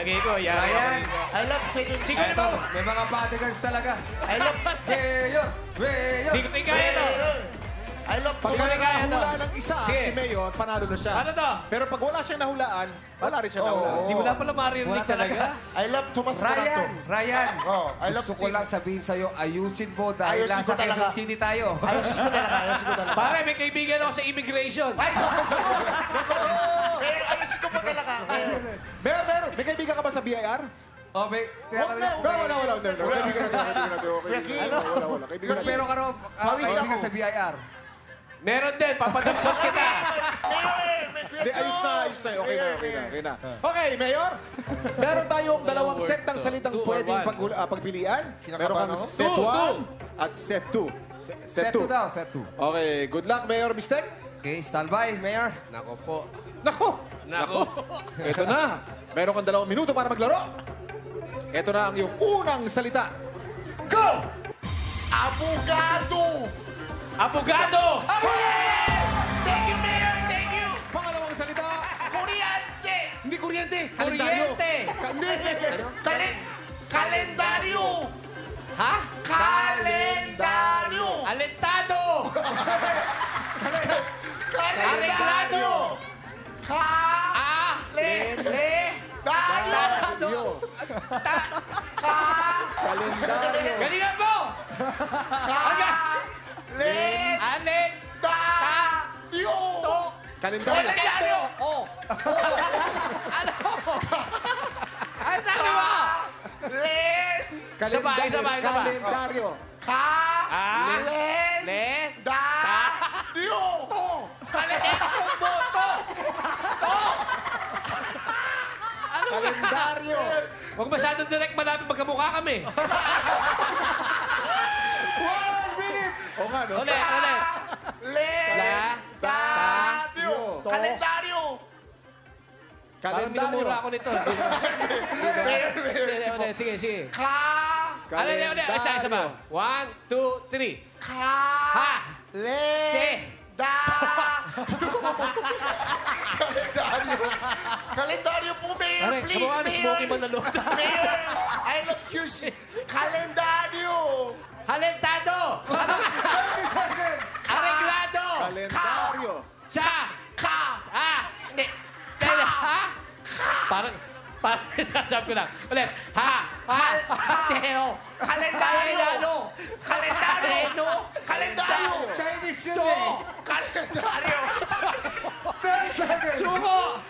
Palagay ko, yari Ryan, I love kayo. Siguro mo. May mga bodyguards talaga. I love Mayor. Mayor. Siguro kaya ito. I love kayo. Pagka nahulaan ng isa, si Mayor, panalo na siya. Ano to? Pero pag wala siyang nahulaan, wala rin siya nahulaan. Hindi mo na pala maririnig talaga. I love Thomas. Ryan. Gusto ko lang sabihin sa'yo, ayusin mo dahil nasa Quezon City tayo. Ayusin ko talaga. Pare, may kaibigan ako sa immigration. Ay, ayusin ko pa talaga. Meron. May kaibigan ka ba sa BIR? Oh, may... Wala. Kaibigan natin. Pero karo, kaibigan sa BIR. Meron din, papagampot kita. Ayos na. Okay na. Okay, Mayor. Meron tayong dalawang set ng salitang pwedeng pagpilian. Meron kang set 1 at set 2. Set 2 daw, set 2. Okay, good luck, Mayor Mistek. Okay, standby, Mayor. Nako po. Ito na. Meron kang 2 minuto para maglaro. Ito na ang iyong unang salita. Go! Abogado! Thank you, Mayor! Thank you! Pangalawang salita. Kalendaryo! Ha? Kalendaryo! Alentado! Kalendaryo! Kalendaryo! Kalendaryo! Galingan mo! Kalendaryo! Oh! Ano? Ay, sabi mo! Kalendaryo! Kalendaryo! Kalendaryo! Kalendaryo! Huwag masyadong direct, malapit magkamukha kami. 1 minute! O nga, no? Ulit! Kalendaryo. Parang minumura ako nito. Sige. Isa ba? 1, 2, 3. Kalendaryo po, Mayor. Please, Mayor. Mayor, I love you. Kalendaryo. Alentado. Arreglado. Kalendaryo. Parang nasasabi ko lang. Ulit. Kalendaryo! Chinese yun eh!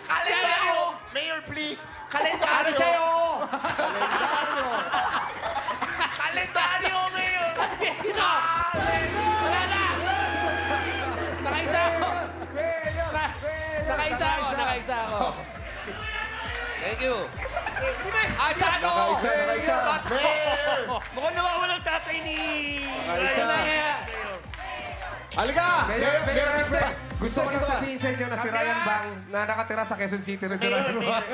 Kalendaryo! Mayor, please! Kalendaryo, Mayor! Wala na! Nakaisa ako! Thank you. Nakaisa. Mayor! Mukhang nawawalang tatay ni... Halika! Mayor Mistek! Gusto ko lang sabihin sa inyo na si Ryan Bang na nakatira sa Quezon City na si Ryan Bang.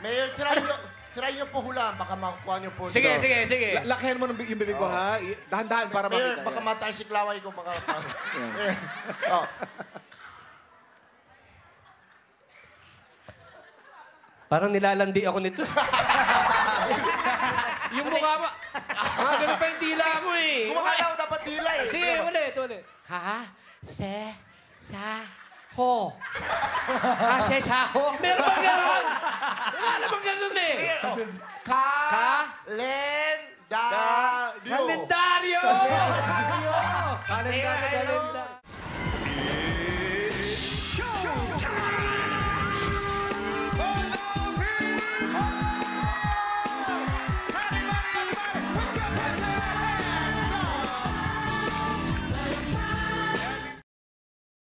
Mayor, try nyo po hulaan. Baka makuha nyo po. Sige. Lakihan mo yung bibig ko, ha? Dahan-dahan para makita. Mayor, baka mataan si Klaway ko. Parang nilalandi ako nito. Yung mukha mo. Mga ganun pa yung dila mo eh. Kumakala ko dapat dila eh. Sige, ulit. Ha-se-sa-ho. Ha-se-sa-ho. Meron bang ganun? Wala bang ganun eh. Kalendaryo. Kalendaryo.